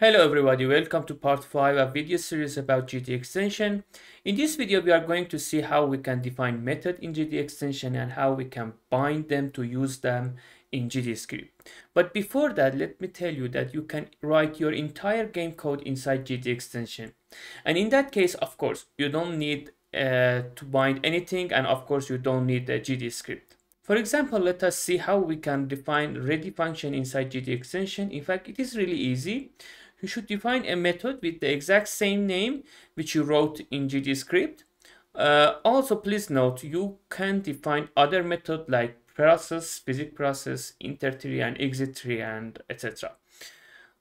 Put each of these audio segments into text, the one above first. Hello everybody, welcome to part 5 of video series about GDExtension. In this video we are going to see how we can define method in GDExtension and how we can bind them to use them in GDScript. But before that, let me tell you that you can write your entire game code inside GDExtension. And in that case, of course, you don't need to bind anything, and of course you don't need a GDScript. For example, let us see how we can define ready function inside GDExtension. In fact, it is really easy. You should define a method with the exact same name which you wrote in GDScript. Also, please note you can define other methods like process, physics process, enter tree and exit tree, and etc.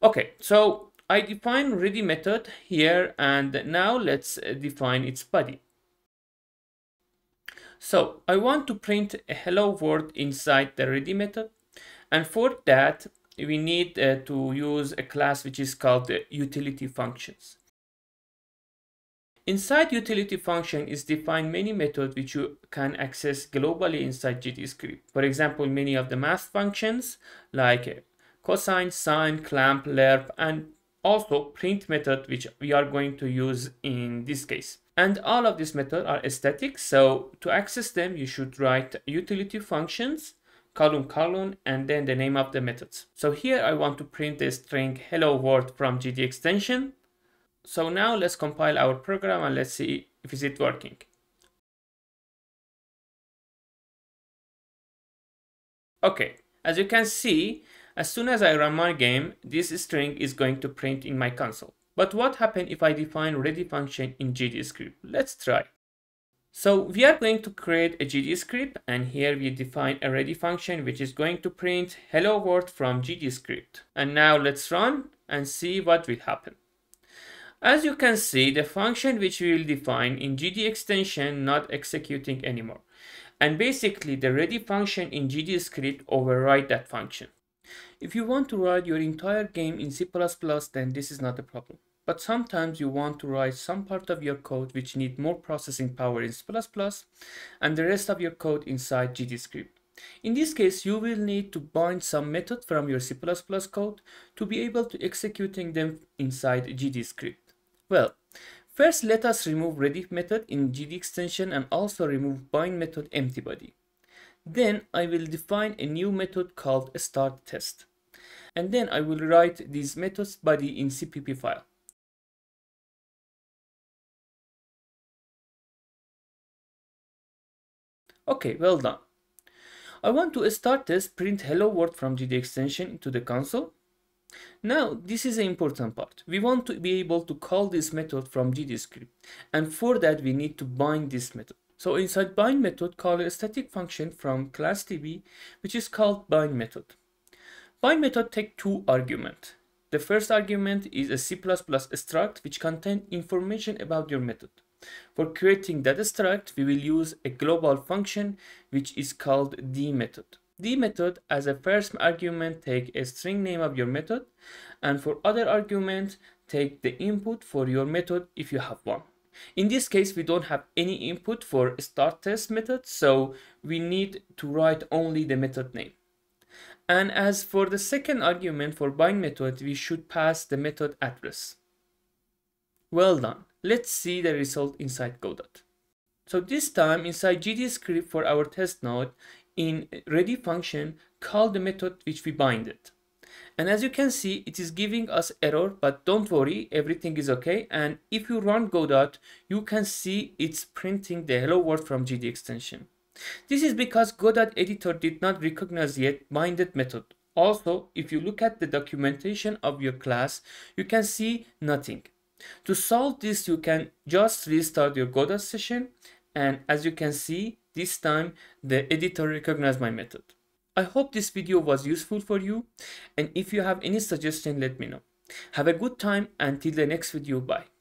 Okay, so I define ready method here, and now let's define its body. So I want to print a hello world inside the ready method, and for that we need to use a class which is called the Utility Functions. Inside Utility Function is defined many methods which you can access globally inside GDScript. For example, many of the math functions like cosine, sine, clamp, lerp, and also print method which we are going to use in this case. And all of these methods are static, so to access them you should write Utility Functions : and then the name of the methods. So here I want to print the string hello world from GDExtension. So now let's compile our program and let's see if it's working. Okay, as you can see, as soon as I run my game, this string is going to print in my console. But what happens if I define ready function in GDScript? Let's try. So we are going to create a GDScript, and here we define a ready function which is going to print hello world from GDScript. And now let's run and see what will happen. As you can see, the function which we will define in GDExtension not executing anymore. And basically the ready function in GDScript override that function. If you want to write your entire game in C++, then this is not a problem. But sometimes you want to write some part of your code which need more processing power in C++ and the rest of your code inside GDScript. In this case, you will need to bind some method from your C++ code to be able to executing them inside GDScript. Well, first let us remove ready method in GDExtension and also remove bind method empty body. Then I will define a new method called start test. And then I will write this method's body in CPP file. Okay, well done. I want to start test print hello world from GDExtension into the console. Now, this is the important part. We want to be able to call this method from GDScript, and for that we need to bind this method. So inside bind method, call a static function from class DB which is called bind method. Bind method take two arguments. The first argument is a C++ struct which contains information about your method. For creating that struct, we will use a global function which is called D method. D method as a first argument take a string name of your method, and for other argument take the input for your method if you have one. In this case, we don't have any input for start test method, so we need to write only the method name. And as for the second argument for bind method, we should pass the method address. Well done. Let's see the result inside Godot. So this time inside GDScript for our test node, in ready function, call the method which we binded. And as you can see, it is giving us error, but don't worry, everything is okay. And if you run Godot, you can see it's printing the hello world from GDExtension. This is because Godot editor did not recognize yet binded method. Also, if you look at the documentation of your class, you can see nothing. To solve this, you can just restart your Godot session, and as you can see, this time the editor recognized my method. I hope this video was useful for you, and if you have any suggestion, let me know. Have a good time until the next video. Bye.